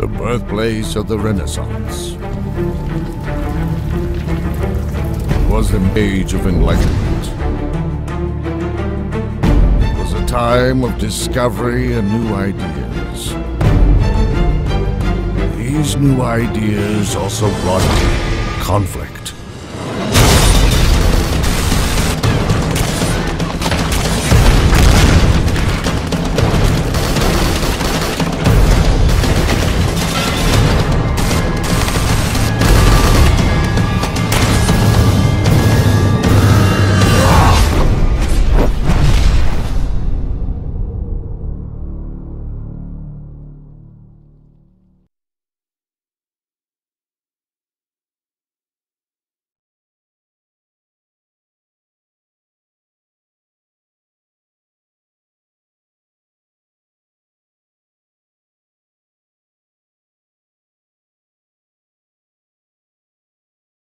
the birthplace of the Renaissance. It was an age of enlightenment. It was a time of discovery and new ideas. These new ideas also brought conflict.